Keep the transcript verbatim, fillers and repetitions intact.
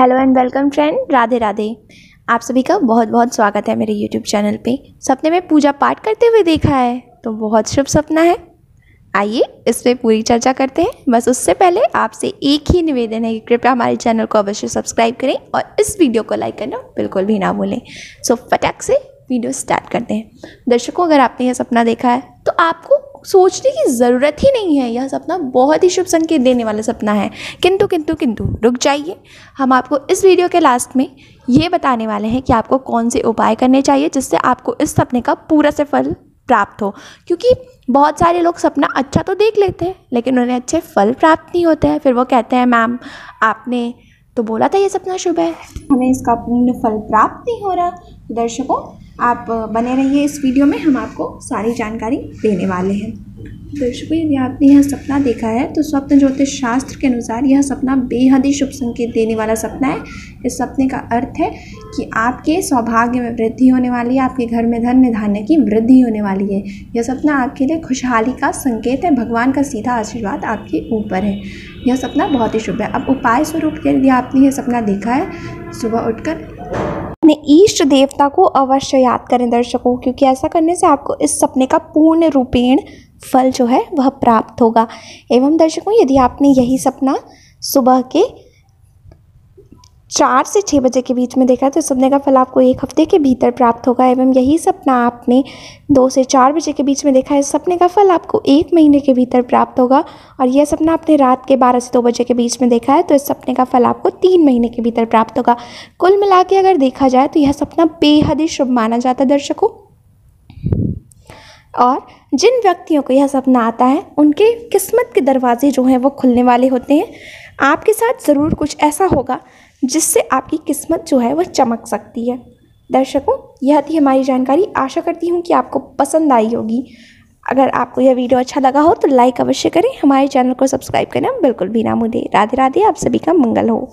Hello and welcome friend, Radhe Radhe. आप सभी का बहुत बहुत स्वागत है मेरे यूट्यूब चैनल पे। सपने में पूजा पाठ करते हुए देखा है तो बहुत शुभ सपना है। आइए इस पर पूरी चर्चा करते हैं। बस उससे पहले आपसे एक ही निवेदन है कि कृपया हमारे चैनल को अवश्य सब्सक्राइब करें और इस वीडियो को लाइक करना बिल्कुल भी ना भूलें। सो फटाक से वीडियो स्टार्ट करते हैं। दर्शकों, अगर आपने यह सपना देखा है तो आपको सोचने की ज़रूरत ही नहीं है। यह सपना बहुत ही शुभ संकेत देने वाला सपना है। किंतु किंतु किंतु रुक जाइए, हम आपको इस वीडियो के लास्ट में ये बताने वाले हैं कि आपको कौन से उपाय करने चाहिए जिससे आपको इस सपने का पूरा से फल प्राप्त हो। क्योंकि बहुत सारे लोग सपना अच्छा तो देख लेते हैं लेकिन उन्हें अच्छे फल प्राप्त नहीं होते हैं। फिर वो कहते हैं, मैम आपने तो बोला था ये सपना शुभ है, हमें इसका पूर्ण फल प्राप्त नहीं हो रहा। दर्शकों, आप बने रहिए इस वीडियो में, हम आपको सारी जानकारी देने वाले हैं। दर्शकों, यदि आपने यह सपना देखा है तो स्वप्न ज्योतिष शास्त्र के अनुसार यह सपना बेहद ही शुभ संकेत देने वाला सपना है। इस सपने का अर्थ है कि आपके सौभाग्य में वृद्धि होने वाली है, आपके घर में धन में धान्य की वृद्धि होने वाली है। यह सपना आपके लिए खुशहाली का संकेत है। भगवान का सीधा आशीर्वाद आपके ऊपर है। यह सपना बहुत ही शुभ है। अब उपाय स्वरूप के लिए आपने यह सपना देखा है, सुबह उठकर अपने इष्ट देवता को अवश्य याद करें दर्शकों, क्योंकि ऐसा करने से आपको इस सपने का पूर्ण रूपेण फल जो है वह प्राप्त होगा। एवं दर्शकों, यदि आपने यही सपना सुबह के चार से छः बजे के बीच में देखा है तो सपने का फल आपको एक हफ्ते के भीतर प्राप्त होगा। एवं यही सपना आपने दो से चार बजे के बीच में देखा है, सपने का फल आपको एक महीने के भीतर प्राप्त होगा। और यह सपना आपने रात के बारह से दो बजे के बीच में देखा है तो इस सपने का फल आपको तीन महीने के भीतर प्राप्त होगा। कुल मिला के अगर देखा जाए तो यह सपना बेहद ही शुभ माना जाता है दर्शकों। और जिन व्यक्तियों को यह सपना आता है उनके किस्मत के दरवाजे जो हैं वो खुलने वाले होते हैं। आपके साथ ज़रूर कुछ ऐसा होगा जिससे आपकी किस्मत जो है वह चमक सकती है। दर्शकों, यह थी हमारी जानकारी। आशा करती हूँ कि आपको पसंद आई होगी। अगर आपको यह वीडियो अच्छा लगा हो तो लाइक अवश्य करें, हमारे चैनल को सब्सक्राइब करना बिल्कुल भी ना भूलें। राधे राधे, आप सभी का मंगल हो।